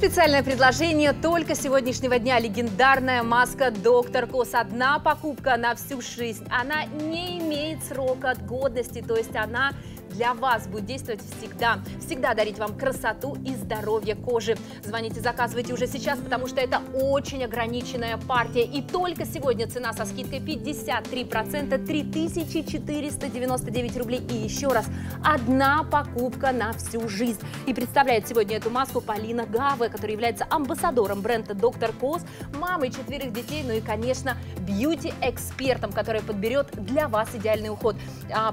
Специальное предложение только сегодняшнего дня. Легендарная маска Doctorcos. Одна покупка на всю жизнь. Она не имеет срока годности, то есть она для вас будет действовать всегда. Всегда дарить вам красоту и здоровье кожи. Звоните, заказывайте уже сейчас, потому что это очень ограниченная партия. И только сегодня цена со скидкой 53%, 3499 рублей. И еще раз, одна покупка на всю жизнь. И представляет сегодня эту маску Полина Гава, которая является амбассадором бренда Doctorcos, мамой 4 детей, ну и, конечно, бьюти-экспертом, который подберет для вас идеальный уход.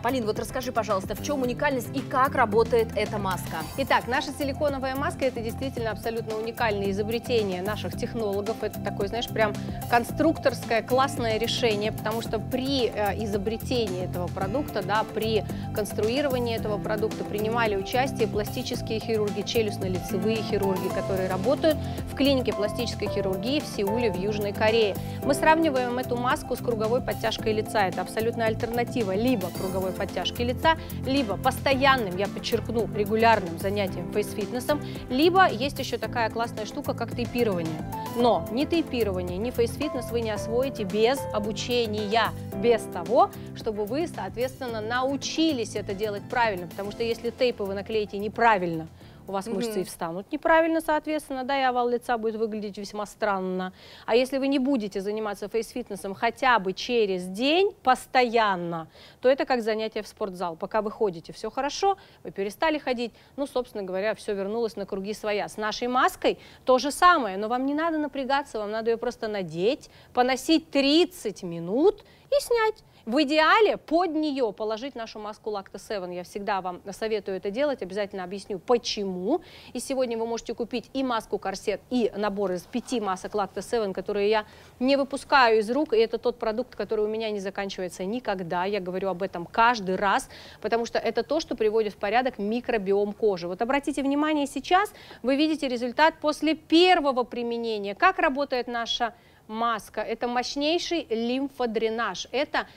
Полин, вот расскажи, пожалуйста, в чем уникальность и как работает эта маска. Итак, наша силиконовая маска — это действительно абсолютно уникальное изобретение наших технологов. Это такое, знаешь, прям конструкторское классное решение, потому что при изобретении этого продукта, да, при конструировании этого продукта принимали участие пластические хирурги, челюстно-лицевые хирурги, которые работают в клинике пластической хирургии в Сеуле, в Южной Корее. Мы сравниваем эту маску с круговой подтяжкой лица. Это абсолютная альтернатива либо круговой подтяжки лица, либо постоянным, я подчеркну, регулярным занятием фейс-фитнесом, либо есть еще такая классная штука, как тейпирование. Но ни тейпирование, ни фейс-фитнес вы не освоите без обучения, без того, чтобы вы, соответственно, научились это делать правильно, потому что если тейпы вы наклеите неправильно, у вас мышцы и встанут неправильно, соответственно, да, и овал лица будет выглядеть весьма странно. А если вы не будете заниматься фейс-фитнесом хотя бы через день постоянно, то это как занятие в спортзал. Пока вы ходите, все хорошо, вы перестали ходить, ну, собственно говоря, все вернулось на круги своя. С нашей маской то же самое, но вам не надо напрягаться, вам надо ее просто надеть, поносить 30 минут и снять. В идеале под нее положить нашу маску Lactoseven. Я всегда вам советую это делать, обязательно объясню, почему. И сегодня вы можете купить и маску-корсет, и набор из 5 масок Lactoseven, которые я не выпускаю из рук. И это тот продукт, который у меня не заканчивается никогда. Я говорю об этом каждый раз, потому что это то, что приводит в порядок микробиом кожи. Вот обратите внимание, сейчас вы видите результат после первого применения. Как работает наша маска? Это мощнейший лимфодренаж. Это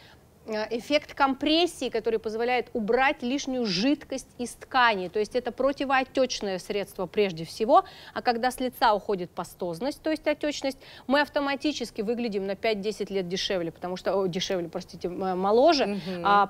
эффект компрессии, который позволяет убрать лишнюю жидкость из ткани. То есть это противоотечное средство прежде всего. А когда с лица уходит пастозность, то есть отечность, мы автоматически выглядим на 5-10 лет дешевле, потому что, моложе,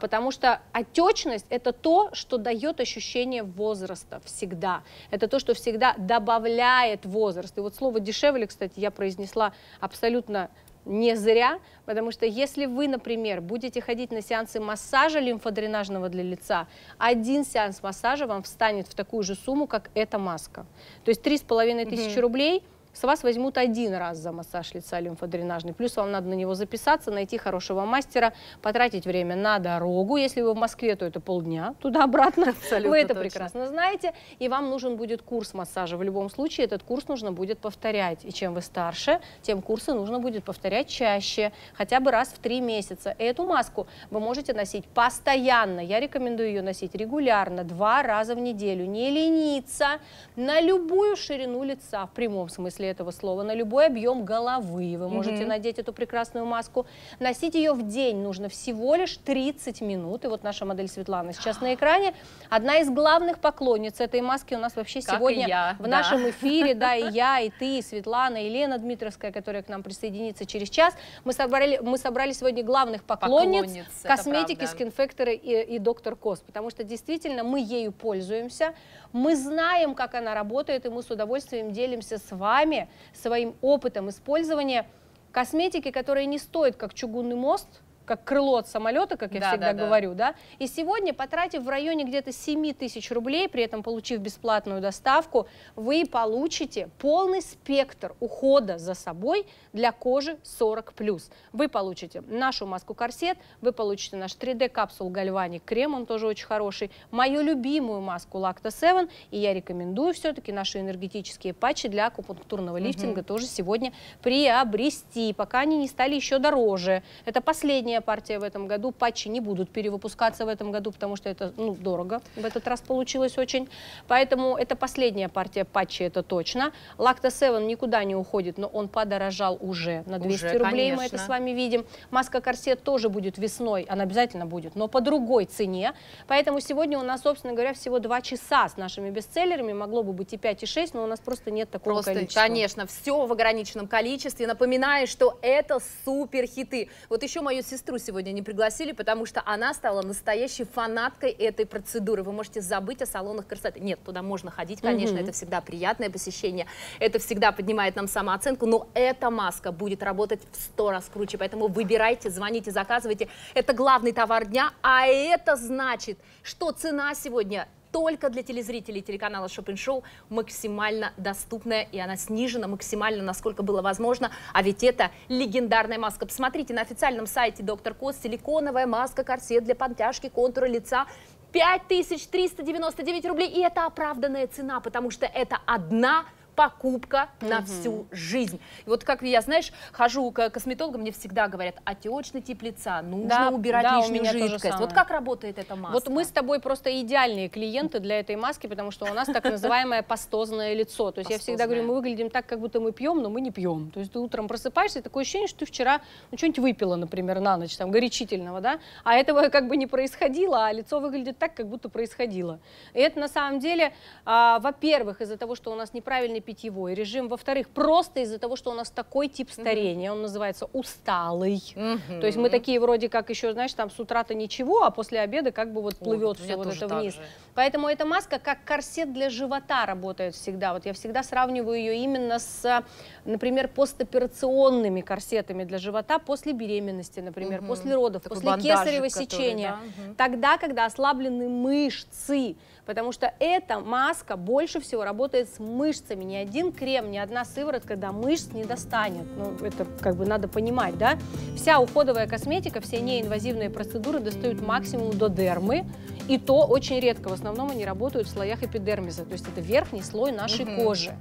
потому что отечность — это то, что дает ощущение возраста всегда. Это то, что всегда добавляет возраст. И вот слово «дешевле», кстати, я произнесла абсолютно не зря, потому что если вы, например, будете ходить на сеансы массажа лимфодренажного для лица, один сеанс массажа вам встанет в такую же сумму, как эта маска. То есть 3500 рублей с вас возьмут один раз за массаж лица лимфодренажный. Плюс вам надо на него записаться, найти хорошего мастера, потратить время на дорогу. Если вы в Москве, то это полдня туда-обратно. Абсолютно. Вы это прекрасно знаете. И вам нужен будет курс массажа. В любом случае этот курс нужно будет повторять. И чем вы старше, тем курсы нужно будет повторять чаще. Хотя бы раз в 3 месяца. И эту маску вы можете носить постоянно. Я рекомендую ее носить регулярно, 2 раза в неделю. Не лениться, на любую ширину лица, в прямом смысле этого слова, на любой объем головы вы можете надеть эту прекрасную маску. Носить ее в день нужно всего лишь 30 минут. И вот наша модель Светлана сейчас на экране. Одна из главных поклонниц этой маски у нас вообще как сегодня в нашем эфире. Да, и я, и ты, и Светлана, и Лена Дмитровская, которая к нам присоединится через час. Мы собрали сегодня главных поклонниц косметики, скинфекторы и Doctorcos, потому что действительно мы ею пользуемся, мы знаем, как она работает, и мы с удовольствием делимся с вами своим опытом использования косметики, которая не стоит как чугунный мост, как крыло от самолета, как я всегда говорю, да. И сегодня, потратив в районе где-то 7000 рублей, при этом получив бесплатную доставку, вы получите полный спектр ухода за собой для кожи 40+. Вы получите нашу маску-корсет, вы получите наш 3D-капсул гальваник крем, он тоже очень хороший, мою любимую маску Lactoseven, и я рекомендую все-таки наши энергетические патчи для акупунктурного лифтинга тоже сегодня приобрести, пока они не стали еще дороже. Это последняя последняя партия в этом году. Патчи не будут перевыпускаться в этом году, потому что это, ну, дорого. В этот раз получилось очень. Поэтому это последняя партия патчи, это точно. Lactoseven никуда не уходит, но он подорожал уже на 200 рублей, мы это с вами видим. Маска-корсет тоже будет весной, она обязательно будет, но по другой цене. Поэтому сегодня у нас, собственно говоря, всего 2 часа с нашими бестселлерами. Могло бы быть и 5, и 6, но у нас просто нет такого количества. Конечно, все в ограниченном количестве. Напоминаю, что это супер хиты. Вот еще мою сестру сегодня не пригласили, потому что она стала настоящей фанаткой этой процедуры. Вы можете забыть о салонах красоты. Нет, туда можно ходить, конечно, это всегда приятное посещение. Это всегда поднимает нам самооценку, но эта маска будет работать в 100 раз круче. Поэтому выбирайте, звоните, заказывайте. Это главный товар дня, а это значит, что цена сегодня только для телезрителей телеканала Shop and Show максимально доступная, и она снижена максимально, насколько было возможно. А ведь это легендарная маска. Посмотрите, на официальном сайте Doctorcos силиконовая маска-корсет для подтяжки контура лица. 5399 рублей, и это оправданная цена, потому что это одна покупка на всю жизнь. И вот как я, знаешь, хожу к косметологам, мне всегда говорят, отечный тип лица, нужно убирать лишнюю жидкость. Вот как работает эта маска? Вот мы с тобой просто идеальные клиенты для этой маски, потому что у нас так называемое пастозное лицо. То есть я всегда говорю, мы выглядим так, как будто мы пьем, но мы не пьем. То есть ты утром просыпаешься, и такое ощущение, что ты вчера что-нибудь выпила, например, на ночь, там, горячительного, да? А этого как бы не происходило, а лицо выглядит так, как будто происходило. И это на самом деле, во-первых, из-за того, что у нас неправильный питьевой режим, во-вторых, просто из-за того, что у нас такой тип старения, он называется усталый, то есть мы такие вроде как еще, знаешь, там с утра-то ничего, а после обеда как бы вот плывет все вот это вниз. Поэтому эта маска как корсет для живота работает всегда. Вот я всегда сравниваю ее именно с, например, постоперационными корсетами для живота после беременности, например, после родов, такой после кесарево сечения, тогда, когда ослаблены мышцы, потому что эта маска больше всего работает с мышцами. Ни один крем, ни одна сыворотка до мышц не достанет. Ну, это как бы надо понимать, да? Вся уходовая косметика, все неинвазивные процедуры достают максимум до дермы, и то очень редко. В основном они работают в слоях эпидермиза, то есть это верхний слой нашей кожи.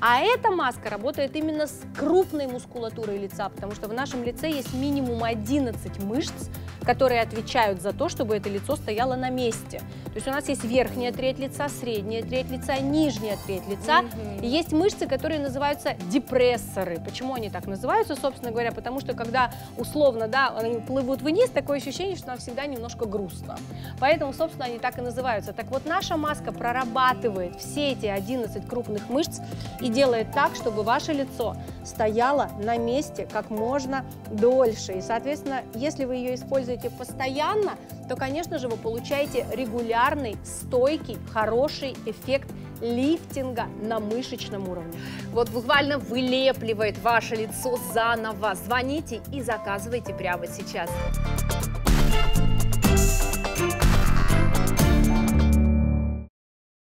А эта маска работает именно с крупной мускулатурой лица, потому что в нашем лице есть минимум 11 мышц, которые отвечают за то, чтобы это лицо стояло на месте. То есть у нас есть верхняя треть лица, средняя треть лица, нижняя треть лица. Есть мышцы, которые называются депрессоры. Почему они так называются, собственно говоря? Потому что когда условно, да, они плывут вниз, такое ощущение, что нам всегда немножко грустно. Поэтому, собственно, они так и называются. Так вот, наша маска прорабатывает все эти 11 крупных мышц и делает так, чтобы ваше лицо стояло на месте как можно дольше. И, соответственно, если вы ее используете постоянно, то, конечно же, вы получаете регулярный, стойкий, хороший эффект лифтинга на мышечном уровне. Вот буквально вылепливает ваше лицо заново. Звоните и заказывайте прямо сейчас.